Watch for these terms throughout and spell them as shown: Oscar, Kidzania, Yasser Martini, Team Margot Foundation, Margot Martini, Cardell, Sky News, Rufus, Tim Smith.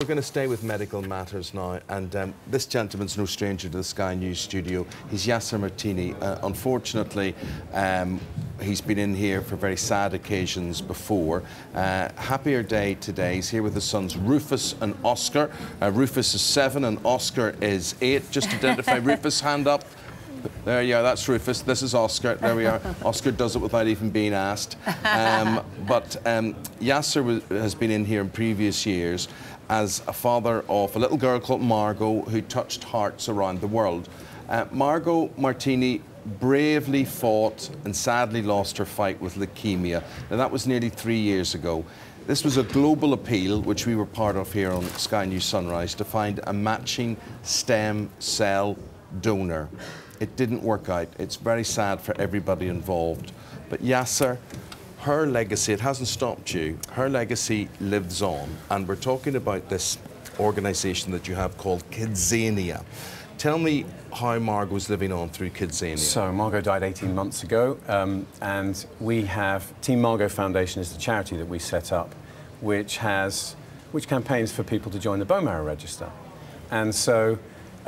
We're going to stay with medical matters now, and this gentleman's no stranger to the Sky News studio. He's Yasser Martini. Unfortunately, he's been in here for very sad occasions before. Happier day today. He's here with his sons Rufus and Oscar. Rufus is 7 and Oscar is 8. Just identify Rufus, hand up. There you are, that's Rufus, this is Oscar, there we are. Oscar does it without even being asked. Yasser has been in here in previous years as a father of a little girl called Margot who touched hearts around the world. Margot Martini bravely fought and sadly lost her fight with leukaemia. Now that was nearly 3 years ago. This was a global appeal, which we were part of here on Sky News Sunrise, to find a matching stem cell donor. It didn't work out. It's very sad for everybody involved. But Yasser, her legacy, it hasn't stopped you. Her legacy lives on. And we're talking about this organisation that you have called Kidzania. Tell me how Margot's living on through Kidzania. So Margot died 18 months ago. And we have... Team Margot Foundation is the charity that we set up, which campaigns for people to join the bone marrow register. And so...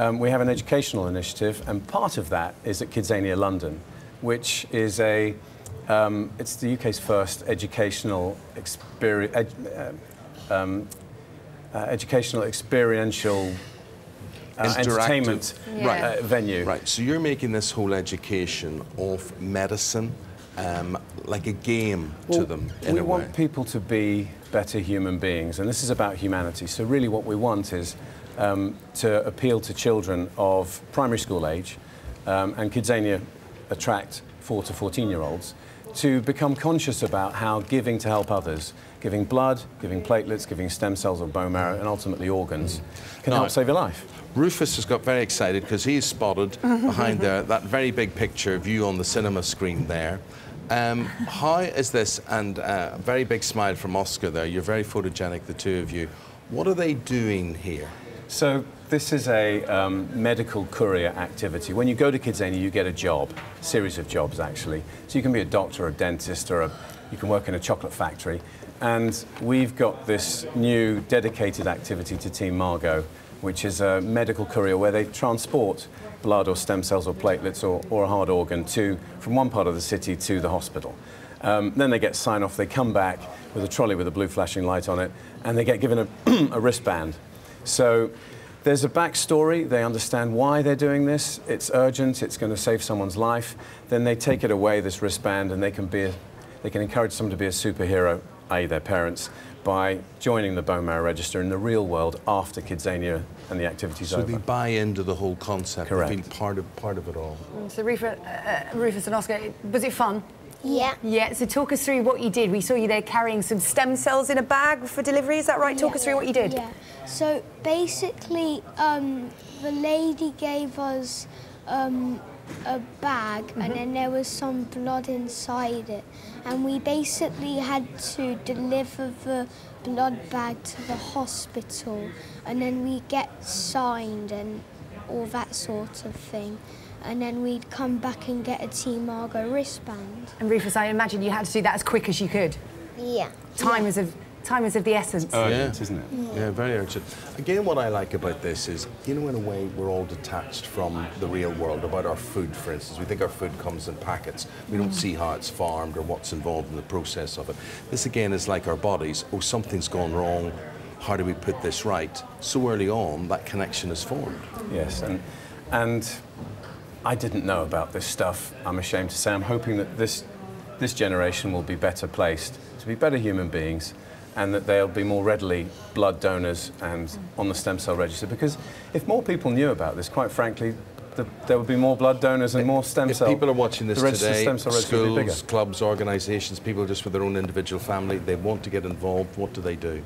we have an educational initiative, and part of that is at Kidzania London, which is a, it's the UK's first educational, experiential entertainment venue. Right, so you're making this whole education of medicine like a game to them, in a way. We want people to be better human beings, and this is about humanity. So really what we want is to appeal to children of primary school age, and Kidzania attract 4 to 14-year-olds to become conscious about how giving to help others, giving blood, giving platelets, giving stem cells or bone marrow and ultimately organs, can help save your life. Rufus has got very excited because he's spotted behind there that very big picture of you on the cinema screen there. How is this, and a very big smile from Oscar there, you're very photogenic, the two of you. What are they doing here? So this is a medical courier activity. When you go to Kidzania, you get a job, a series of jobs actually. So you can be a doctor, a dentist, or you can work in a chocolate factory. And we've got this new dedicated activity to Team Margot, which is a medical courier where they transport blood or stem cells or platelets or a hard organ from one part of the city to the hospital. Then they get sign-off, they come back with a trolley with a blue flashing light on it, and they get given a, a wristband. So there's a backstory, they understand why they're doing this, it's urgent, it's going to save someone's life, then they take it away, this wristband, and they can encourage someone to be a superhero, i.e. their parents, by joining the bone marrow register in the real world after Kidzania and the activities over. So they buy into the whole concept, correct, being part of it all. So Rufus and Oscar, was it fun? Yeah. Yeah, so talk us through what you did. We saw you there carrying some stem cells in a bag for delivery, is that right? Yeah. Talk us through what you did. Yeah. So basically, the lady gave us a bag, and then there was some blood inside it. And we basically had to deliver the blood bag to the hospital, and then we get signed and all that sort of thing. And then we'd come back and get a Team Margot wristband. And Rufus, I imagine you had to do that as quick as you could. Yeah. Time is of the essence. Urgent, isn't it? Yeah. Very urgent. Again, what I like about this is, you know, in a way, we're all detached from the real world about our food, for instance. We think our food comes in packets. We don't see how it's farmed or what's involved in the process of it. This, again, is like our bodies. Oh, something's gone wrong. How do we put this right? So early on, that connection is formed. Yes, and I didn't know about this stuff, I'm ashamed to say. I'm hoping that this generation will be better placed to be better human beings, and that they'll be more readily blood donors and on the stem cell register. Because if more people knew about this, quite frankly, there would be more blood donors and more stem cells. If people are watching this today, schools, clubs, organisations, people just with their own individual family, they want to get involved, what do they do?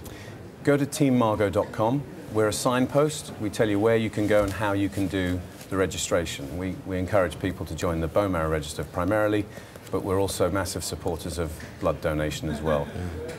Go to teammargot.com. We're a signpost. We tell you where you can go and how you can do the registration. We encourage people to join the bone marrow register primarily, but we're also massive supporters of blood donation as well.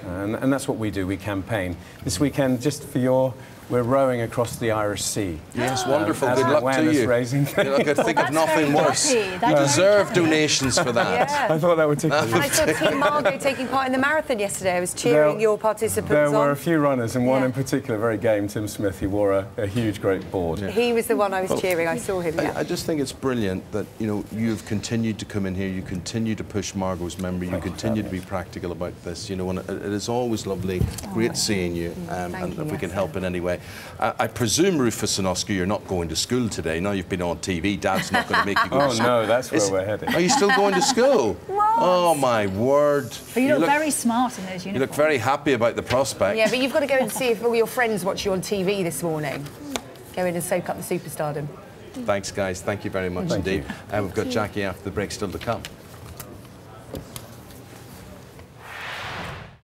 And that's what we do, we campaign. This weekend, just for your We're rowing across the Irish Sea. Yes, wonderful. Good luck to you. Raising. I could think of nothing worse. You deserve donations for that. Yeah. I thought that would tickle you. I saw Team Margot taking part in the marathon yesterday. I was cheering your participants on. There were a few runners, and one in particular, very game, Tim Smith. He wore a huge, great board. Yeah. He was the one I was cheering. I saw him. Yeah. I just think it's brilliant that you've continued to come in here. You continue to push Margot's memory. You continue to be practical about this. And it is always lovely. Great seeing you, and if we can help in any way. I presume, Rufus and Oscar, you're not going to school today. Now you've been on TV, Dad's not going to make you go to school. Oh, no, that's where we're headed. Are you still going to school? What? Oh, my word. But you look very smart in those uniforms. You look very happy about the prospect. Yeah, but you've got to go and see if all your friends watch you on TV this morning. Go in and soak up the superstardom. Thanks, guys. Thank you very much indeed. We've got Jackie after the break still to come.